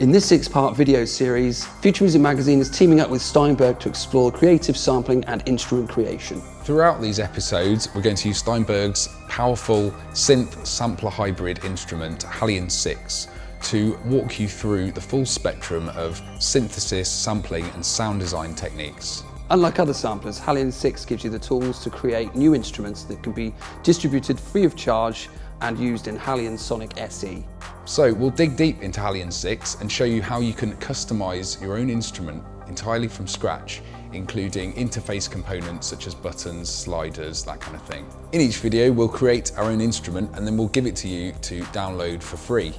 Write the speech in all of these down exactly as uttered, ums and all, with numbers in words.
In this six-part video series, Future Music Magazine is teaming up with Steinberg to explore creative sampling and instrument creation. Throughout these episodes, we're going to use Steinberg's powerful synth sampler hybrid instrument, HALion six, to walk you through the full spectrum of synthesis, sampling and sound design techniques. Unlike other samplers, HALion six gives you the tools to create new instruments that can be distributed free of charge and used in HALion Sonic S E. So we'll dig deep into HALion six and show you how you can customize your own instrument entirely from scratch, including interface components such as buttons, sliders, that kind of thing. In each video, we'll create our own instrument and then we'll give it to you to download for free.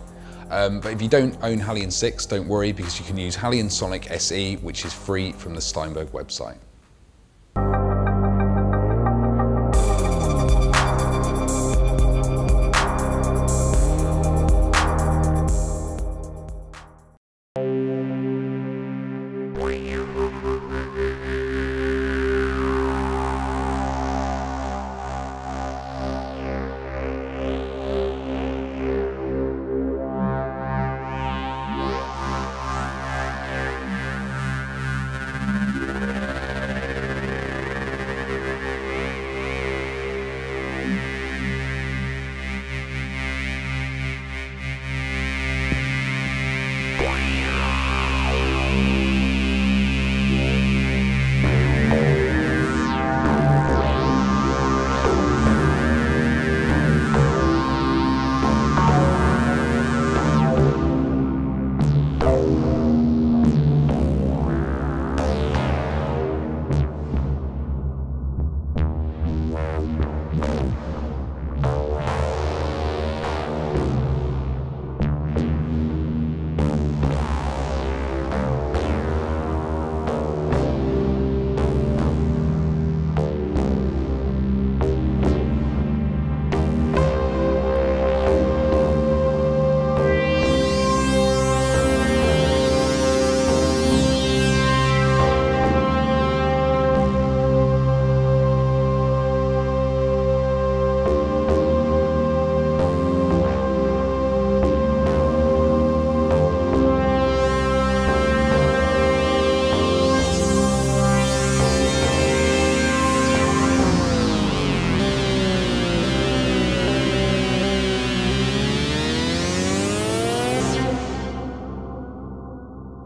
Um, but if you don't own HALion six, don't worry, because you can use HALion Sonic S E, which is free from the Steinberg website.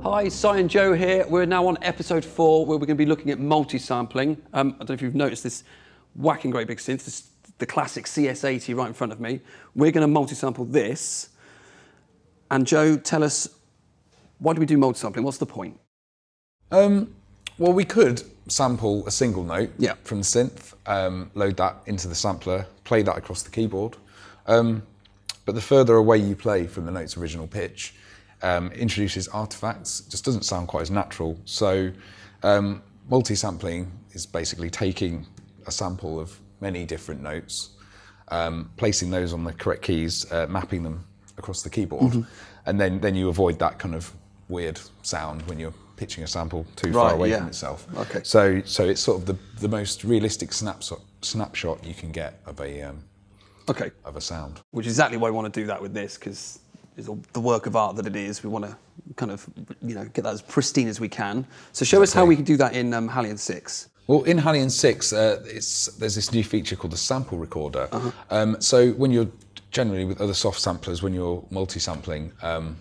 Hi, Si and Joe here. We're now on episode four, where we're going to be looking at multi-sampling. Um, I don't know if you've noticed this whacking great big synth, this, the classic C S eighty right in front of me. We're going to multi-sample this. And Joe, tell us, why do we do multi-sampling? What's the point? Um, well, we could sample a single note yeah. from the synth, um, load that into the sampler, play that across the keyboard. Um, but the further away you play from the note's original pitch, Um, introduces artifacts, just doesn't sound quite as natural. So um, multi-sampling is basically taking a sample of many different notes, um, placing those on the correct keys, uh, mapping them across the keyboard, mm-hmm. and then, then you avoid that kind of weird sound when you're pitching a sample too right, far away yeah. from itself. Okay. So, so it's sort of the, the most realistic snapshot, snapshot you can get of a, um, okay. of a sound. Which is exactly why I want to do that with this, because is the work of art that it is. We want to kind of, you know, get that as pristine as we can. So show exactly. us how we can do that in um, HALion six. Well, in HALion six, uh, it's, there's this new feature called the sample recorder. Uh-huh. um, so when you're, generally with other soft samplers, when you're multi-sampling, um,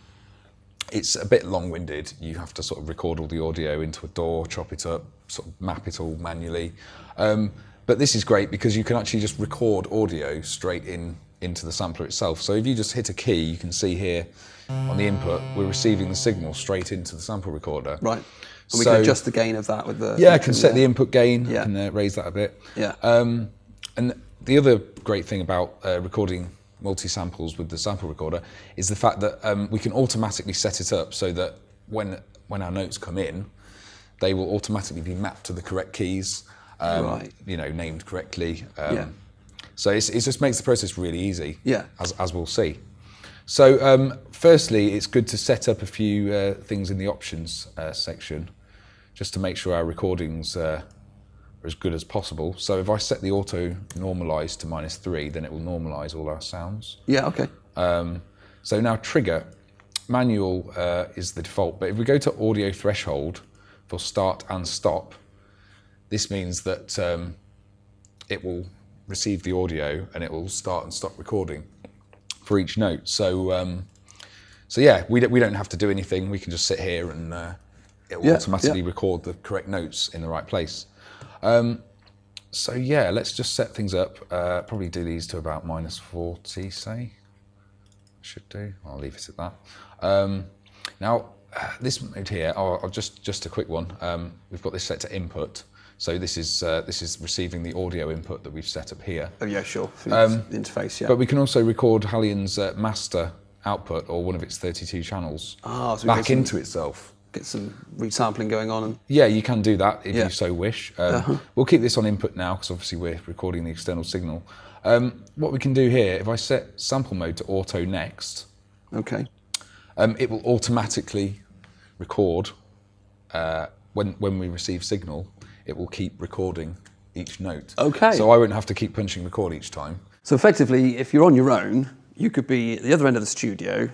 it's a bit long-winded. You have to sort of record all the audio into a D A W, chop it up, sort of map it all manually. Um, but this is great because you can actually just record audio straight in into the sampler itself. So if you just hit a key, you can see here on the input, we're receiving the signal straight into the sample recorder. Right, and so, we can adjust the gain of that with the... Yeah, I can set yeah. the input gain, yeah. I can uh, raise that a bit. Yeah. Um, and the other great thing about uh, recording multi-samples with the sample recorder is the fact that um, we can automatically set it up so that when, when our notes come in, they will automatically be mapped to the correct keys, um, right. you know, named correctly. Um, yeah. So it's, it just makes the process really easy, yeah. as, as we'll see. So um, firstly, it's good to set up a few uh, things in the options uh, section, just to make sure our recordings uh, are as good as possible. So if I set the auto normalize to minus three, then it will normalize all our sounds. Yeah, okay. Um, so now trigger. manual uh, is the default, but if we go to audio threshold for start and stop, this means that um, it will receive the audio and it will start and stop recording for each note. So, um, so yeah, we, we don't have to do anything. We can just sit here and uh, it will yeah, automatically yeah. record the correct notes in the right place. Um, so yeah, let's just set things up. Uh, probably do these to about minus forty, say. Should do. I'll leave it at that. Um, now, uh, this mode here, oh, I'll just just a quick one. Um, we've got this set to input, so this is uh, this is receiving the audio input that we've set up here. Oh yeah, sure. Um, the interface, yeah. But we can also record HALion's uh, master output or one of its thirty-two channels ah, so back some, into itself. Get some resampling going on. And... yeah, you can do that if yeah. you so wish. Um, uh-huh. We'll keep this on input now because obviously we're recording the external signal. Um, what we can do here, if I set sample mode to auto next, okay, um, it will automatically record uh, when when we receive signal. It will keep recording each note. Okay. So I won't have to keep punching record each time. So effectively, if you're on your own, you could be at the other end of the studio,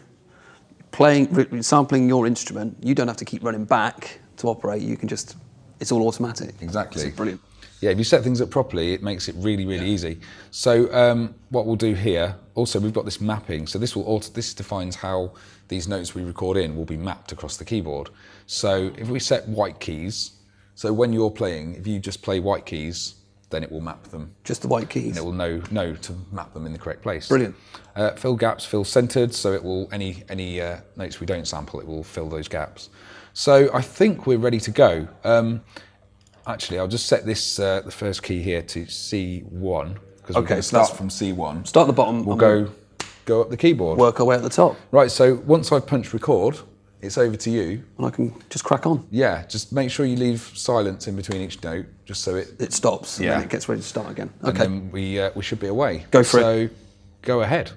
playing, sampling your instrument. You don't have to keep running back to operate. You can just, it's all automatic. Exactly. It's brilliant. Yeah, if you set things up properly, it makes it really, really yeah. easy. So um, what we'll do here, also we've got this mapping. So this will alter, this defines how these notes we record in will be mapped across the keyboard. So if we set white keys, so when you're playing, if you just play white keys, then it will map them. Just the white keys. And it will know, know to map them in the correct place. Brilliant. Uh, fill gaps, fill centered, so it will, any, any uh, notes we don't sample, it will fill those gaps. So I think we're ready to go. Um, Actually, I'll just set this, uh, the first key here to C one. Because okay, we're going to start from C one. Start at the bottom. We'll go, go up the keyboard. Work our way at the top. Right, so once I've punched record, it's over to you. And I can just crack on. Yeah, just make sure you leave silence in between each note, just so it... it stops, and yeah. then it gets ready to start again. Okay. And then we, uh, we should be away. Go for so, it. So, go ahead.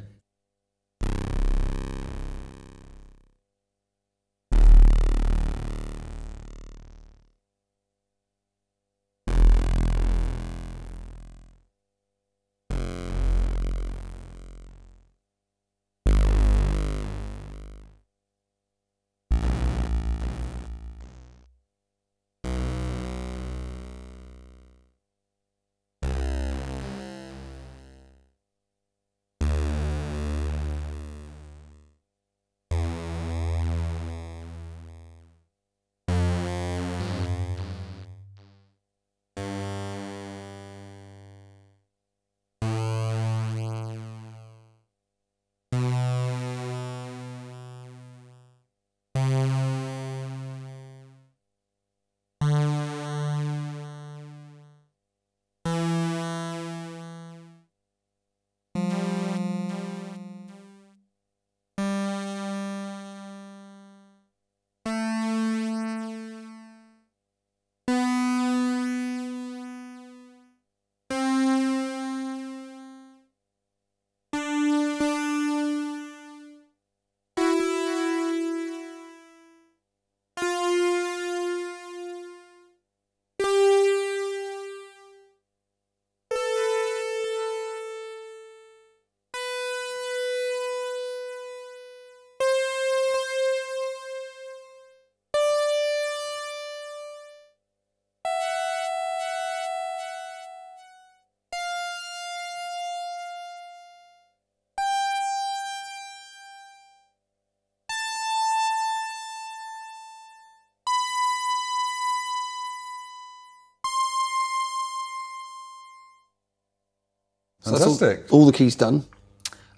So fantastic. That's all, all the keys done.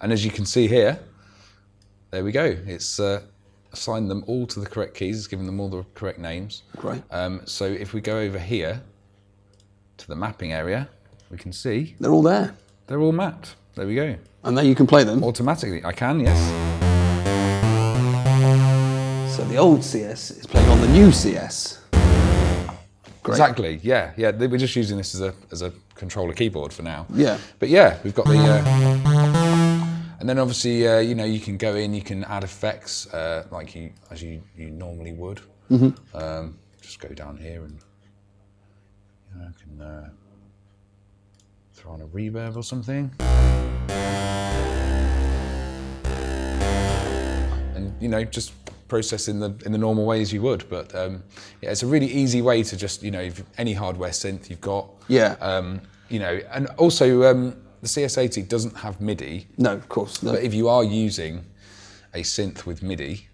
And as you can see here, there we go. It's uh, assigned them all to the correct keys. It's given them all the correct names. Great. Um, so if we go over here to the mapping area, we can see... they're all there. They're all mapped. There we go. And now you can play them? Automatically. I can, yes. So the old C S is playing on the new C S. Great. Exactly. Yeah, yeah. We're just using this as a as a controller keyboard for now. Yeah. But yeah, we've got the, uh, and then obviously uh, you know, you can go in, you can add effects uh, like you as you you normally would. Mm-hmm. Um, just go down here and you know, I can uh, throw on a reverb or something. And you know, just process in the in the normal ways you would. But um, yeah, it's a really easy way to just, you know, if any hardware synth you've got. Yeah. Um, you know, and also um, the C S eighty doesn't have MIDI. No, of course. No. But if you are using a synth with MIDI,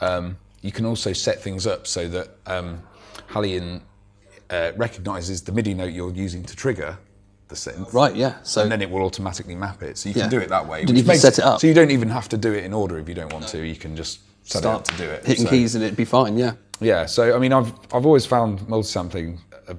um, you can also set things up so that um, HALion uh, recognises the MIDI note you're using to trigger the synth. Right, yeah. So and then it will automatically map it. So you yeah. can do it that way. Did you can set it up? So you don't even have to do it in order if you don't want no. to. You can just set Start it up to do it. Hitting so, keys and it'd be fine, yeah. Yeah, so I mean, I've, I've always found multisampling a, a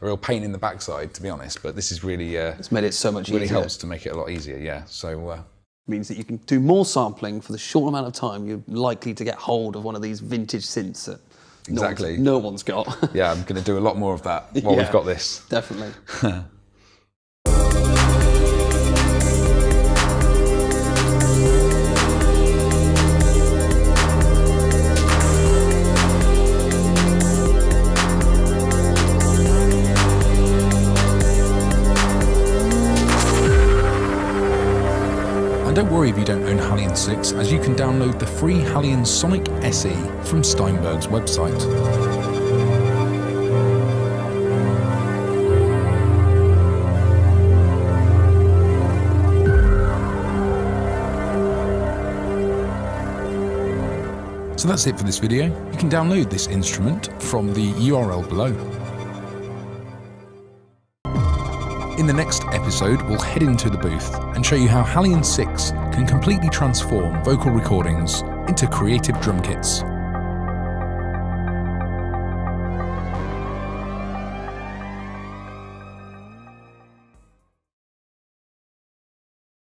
real pain in the backside, to be honest, but this is really... Uh, it's made it so much really easier. Really helps to make it a lot easier, yeah. So... Uh, means that you can do more sampling for the short amount of time you're likely to get hold of one of these vintage synths that exactly. no, one's, no one's got. Yeah, I'm going to do a lot more of that while yeah, we've got this. Definitely. Don't worry if you don't own HALion six, as you can download the free HALion Sonic S E from Steinberg's website. So that's it for this video. You can download this instrument from the U R L below. In the next episode, we'll head into the booth and show you how HALion six can completely transform vocal recordings into creative drum kits.